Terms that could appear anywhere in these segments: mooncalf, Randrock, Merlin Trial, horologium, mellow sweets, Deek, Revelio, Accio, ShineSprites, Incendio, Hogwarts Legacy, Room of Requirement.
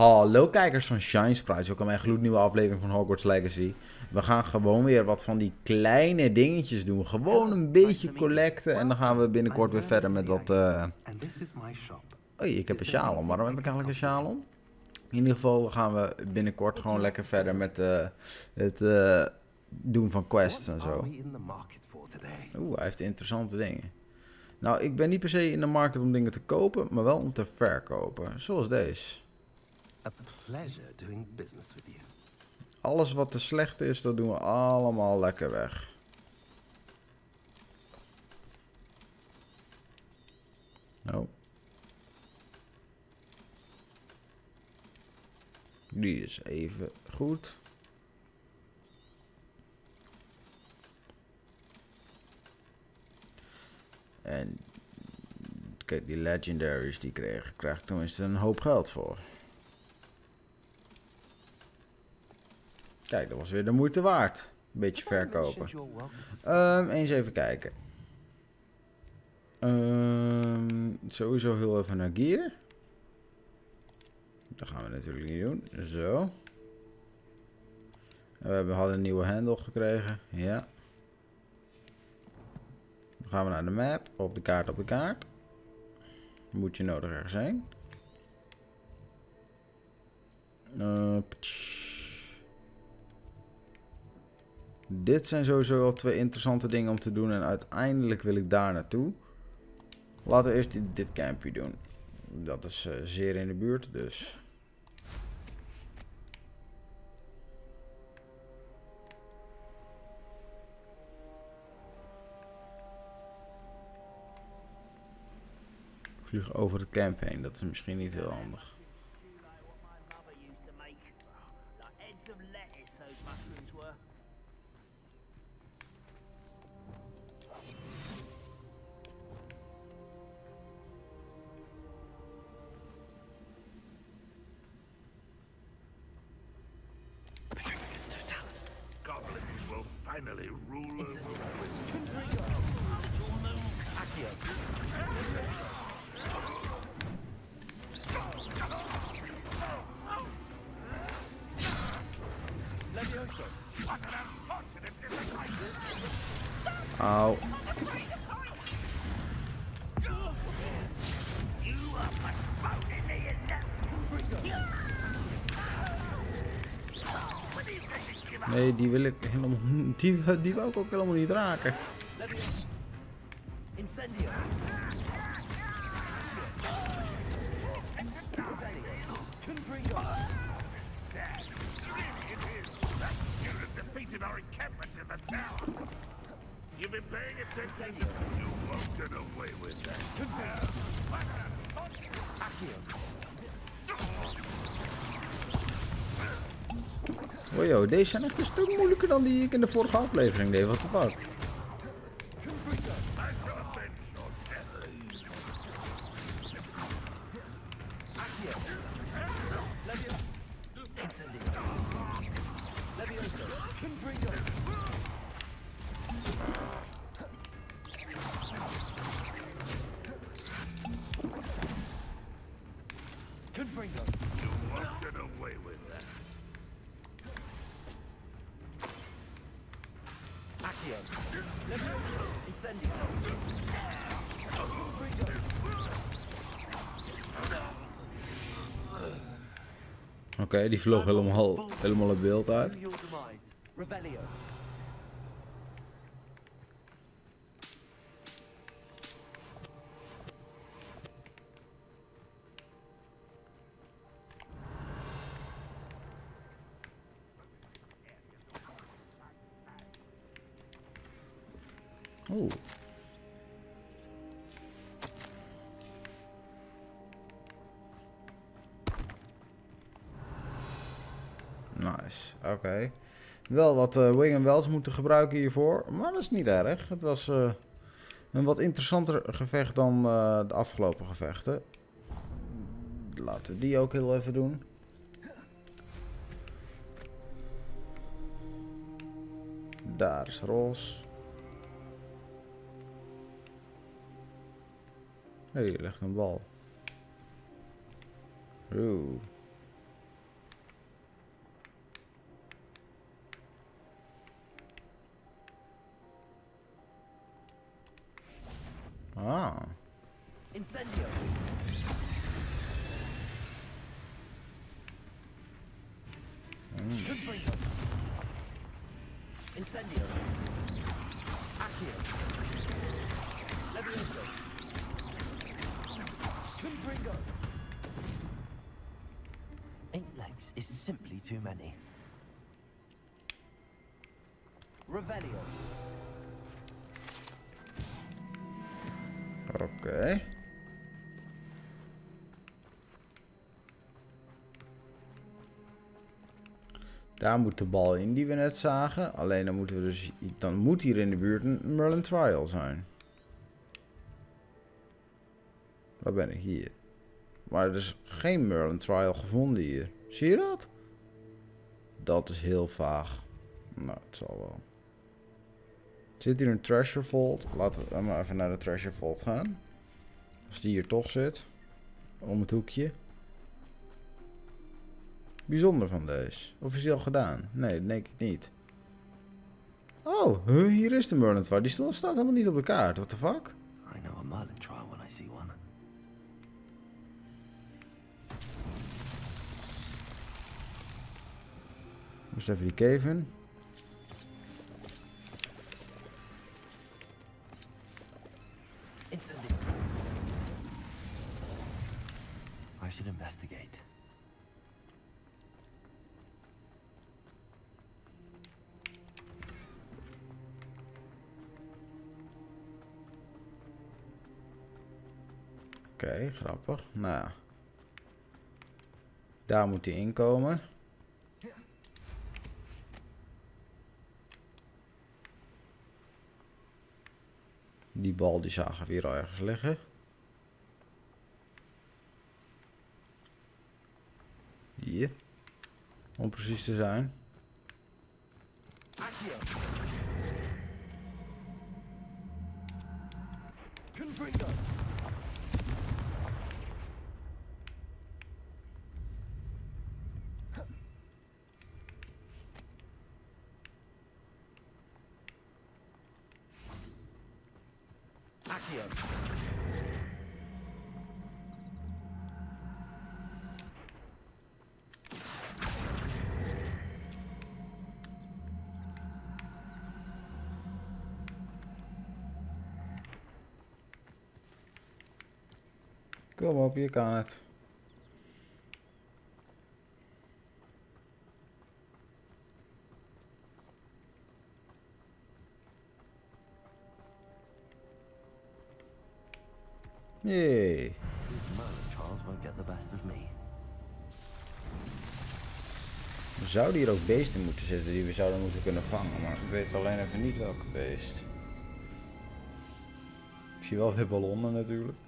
Hallo kijkers van ShineSprites, welkom bij een gloednieuwe aflevering van Hogwarts Legacy. We gaan gewoon weer wat van die kleine dingetjes doen. Gewoon een beetje collecten en dan gaan we binnenkort weer verder met wat... Oei, ik heb een sjaal om. Waarom heb ik eigenlijk een sjaal om? In ieder geval gaan we binnenkort gewoon lekker verder met het doen van quests en zo. Oeh, hij heeft interessante dingen. Nou, ik ben niet per se in de markt om dingen te kopen, maar wel om te verkopen. Zoals deze. Alles wat te slecht is, dat doen we allemaal lekker weg. Oh. Die is even goed. En kijk, die legendaries die krijg ik tenminste een hoop geld voor. Kijk, dat was weer de moeite waard. Een beetje verkopen. Eens even kijken. Sowieso heel even naar gear. Dat gaan we natuurlijk niet doen. Zo. We hadden een nieuwe handle gekregen. Ja. Dan gaan we naar de map. Op de kaart, op de kaart. Moet je nodig ergens zijn. Dit zijn sowieso wel twee interessante dingen om te doen. En uiteindelijk wil ik daar naartoe. Laten we eerst dit campje doen. Dat is zeer in de buurt, dus. Ik vlieg over het camp heen. Dat is misschien niet heel handig. Auw. Nee, die wil ik helemaal... Die wil ik ook helemaal niet raken. Incendio. You've been paying attention. You won't get away with that. Oh joh, deze zijn echt een stuk moeilijker dan die ik in de vorige aflevering deed. Wat de fuck? Oké, die vloog helemaal het beeld uit. Revelio. Oeh. Nice, oké. Wel wat wing en welts moeten gebruiken hiervoor, maar dat is niet erg. Het was een wat interessanter gevecht dan de afgelopen gevechten. Laten we die ook heel even doen. Daar is Roos. Hé, hey, je legt een bal. Oeh. Ah. Incendio. Incendio. Accio. Leverito. Cumbringo. 8 legs is simply too many. Revelio. Okay. Daar moet de bal in die we net zagen. Alleen dan moeten we dus, dan moet hier in de buurt een Merlin Trial zijn. Waar ben ik? Hier. Maar er is geen Merlin Trial gevonden hier. Zie je dat? Dat is heel vaag. Nou, het zal wel. Zit hier een treasure vault? Laten we maar even naar de treasure vault gaan. Als die hier toch zit. Om het hoekje. Bijzonder van deze. Of is die al gedaan? Nee, dat denk ik niet. Oh, hier is de Merlin Trial. Die staat helemaal niet op de kaart. What the fuck? I know a Merlin Trial when I see one. Moest even die cave in. I should investigate. Oké, grappig. Nou, daar moet hij inkomen. Die bal die zagen we hier al ergens liggen. Hier. Om precies te zijn. Kom op, je kan het. Yay. We zouden hier ook beesten moeten zitten die we zouden moeten kunnen vangen, maar ik weet alleen even niet welke beest. Ik zie wel veel ballonnen natuurlijk.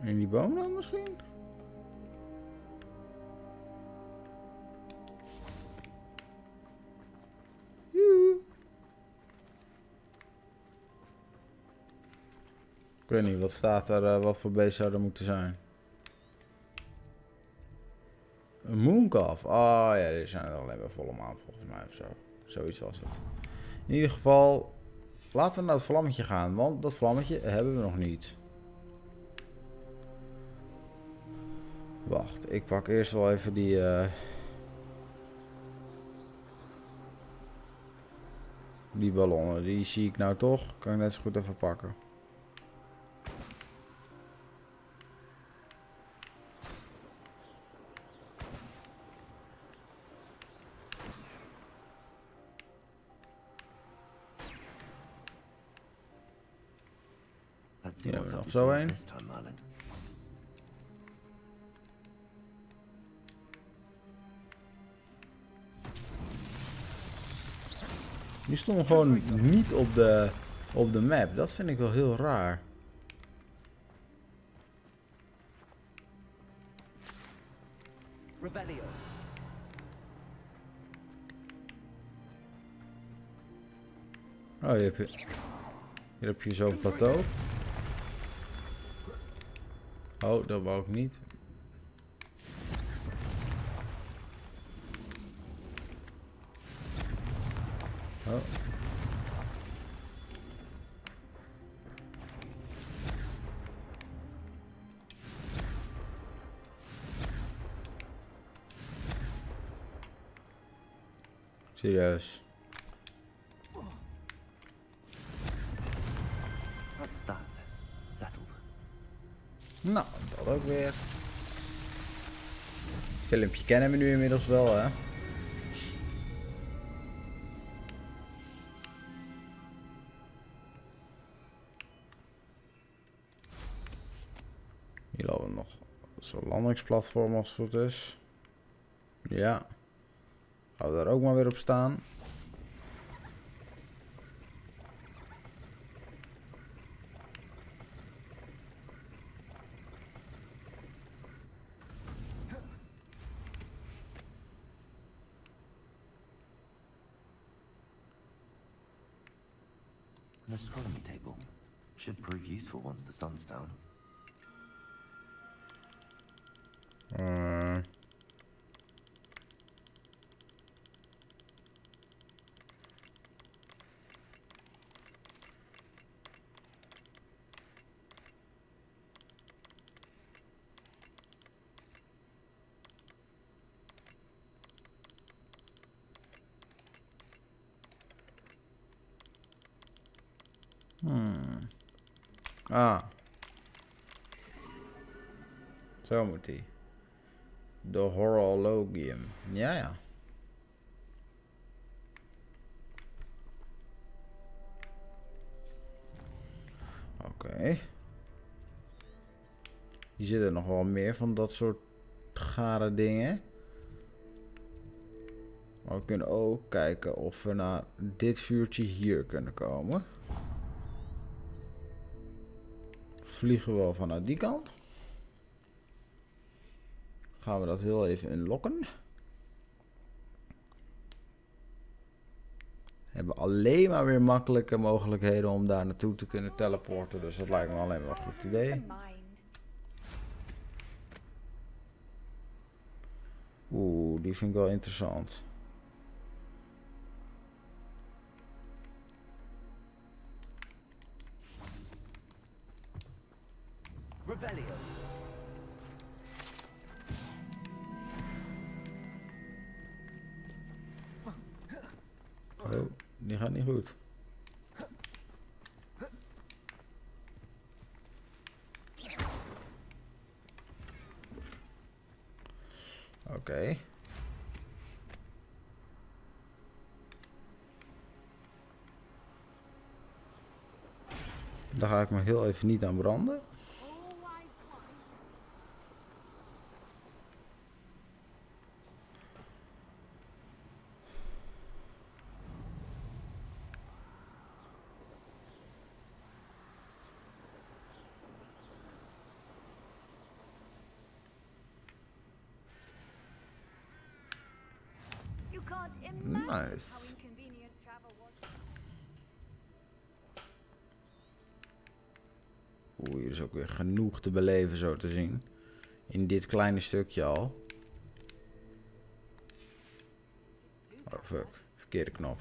En die boom dan misschien? Ik weet niet, wat staat er, wat voor beest zou er moeten zijn? Een mooncalf. Ah ja, die zijn er alleen bij volle maan volgens mij of zo. Zoiets was het. In ieder geval, laten we naar het vlammetje gaan, want dat vlammetje hebben we nog niet. Wacht, ik pak eerst wel even die... Die ballonnen, die zie ik nou toch. Kan ik net zo goed even pakken. Hier hebben we nog zo een. Die stonden gewoon niet op de map. Dat vind ik wel heel raar. Revelio. Oh, hier heb je zo'n plateau. Oh, dat wou ik niet. Oh. Serieus. Nou, dat ook weer. Het filmpje kennen we nu inmiddels wel, hè? Hier hadden we nog zo'n landingsplatform als het goed is. Ja. Gaan we daar ook maar weer op staan. An astronomy table should prove useful once the sun's down. Ah. Zo moet die. De horologium. Ja, ja. Oké. Hier zitten nog wel meer van dat soort gare dingen. Maar we kunnen ook kijken of we naar dit vuurtje hier kunnen komen. Vliegen we wel vanuit die kant. Gaan we dat heel even unlocken. Hebben alleen maar weer makkelijke mogelijkheden om daar naartoe te kunnen teleporten. Dus dat lijkt me alleen maar een goed idee. Oeh, die vind ik wel interessant. Oh, die gaat niet goed. Oké. Daar ga ik me heel even niet aan branden. Nice. Oeh, hier is ook weer genoeg te beleven zo te zien. In dit kleine stukje al. Oh fuck, verkeerde knop.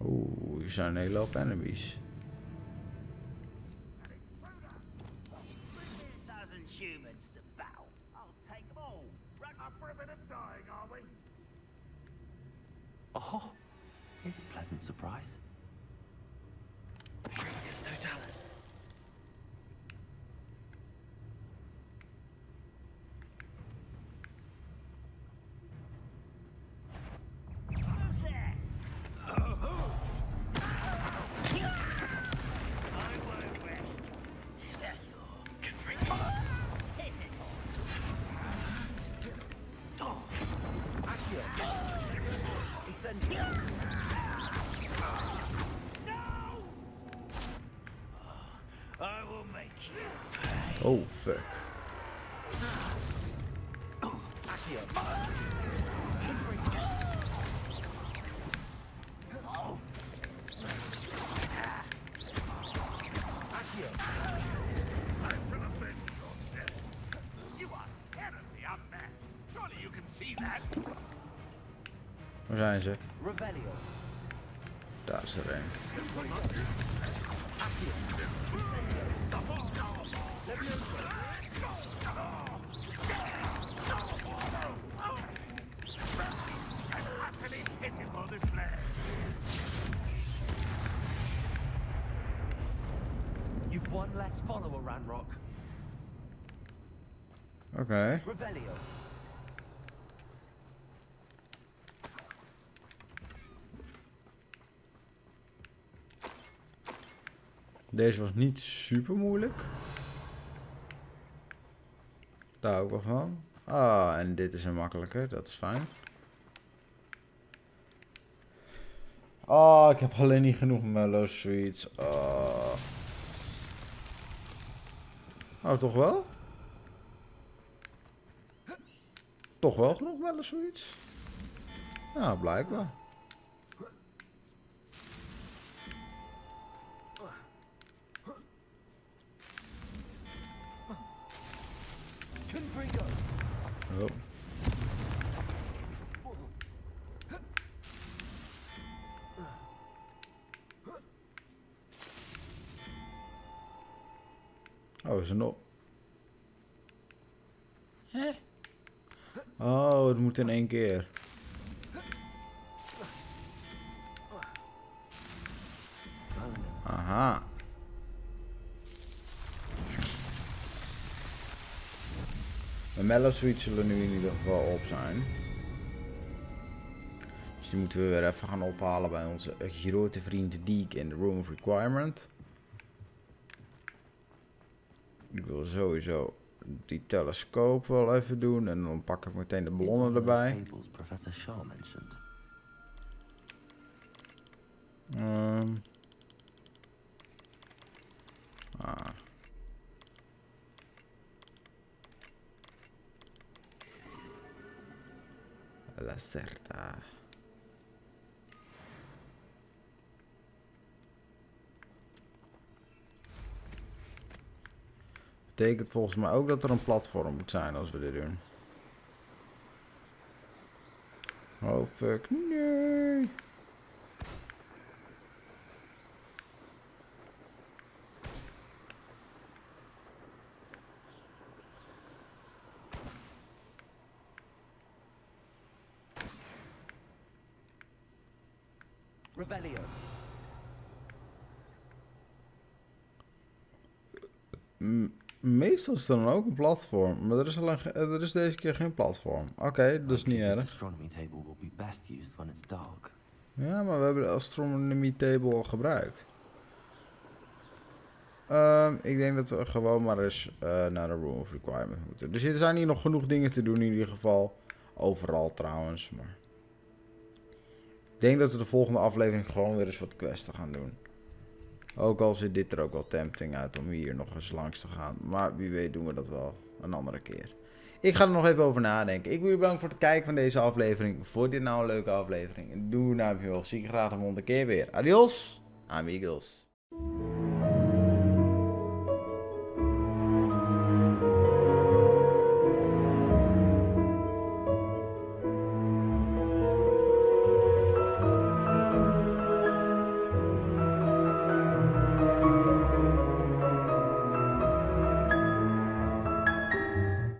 Oeh, hier zijn een hele hoop enemies. Oh, it's a pleasant surprise. Oh, fuck. Waar zijn ze? Daar is er een. You've one less follower, Randrock. Okay. Revelio. Deze was niet super moeilijk. Daar hou ik wel van. Ah, en dit is een makkelijke, dat is fijn. Ah, ik heb alleen niet genoeg mellow sweets. Ah. Oh, toch wel? Toch wel genoeg mellow sweets? Nou, blijkbaar. Oh. Oh, is er nog? Hè? Oh, het moet in één keer. Aha. De mellow sweets zullen nu in ieder geval op zijn. Dus die moeten we weer even gaan ophalen bij onze grote vriend Deek in de Room of Requirement. Ik wil sowieso die telescoop wel even doen en dan pak ik meteen de ballonnen erbij. La certa. Betekent volgens mij ook dat er een platform moet zijn als we dit doen. Oh fuck, nee. Meestal is er dan ook een platform, maar er is deze keer geen platform. Oké, dat is niet erg. Ja, maar we hebben de astronomy table al gebruikt. Ik denk dat we gewoon maar eens naar de Room of Requirement moeten. Dus er zijn hier nog genoeg dingen te doen in ieder geval. Overal trouwens, maar... Ik denk dat we de volgende aflevering gewoon weer eens wat quests gaan doen. Ook al ziet dit er ook wel tempting uit om hier nog eens langs te gaan. Maar wie weet doen we dat wel een andere keer. Ik ga er nog even over nadenken. Ik wil jullie bedanken voor het kijken van deze aflevering. Vond dit nou een leuke aflevering? Doe nou, zie ik graag de volgende keer weer. Adios, amigos.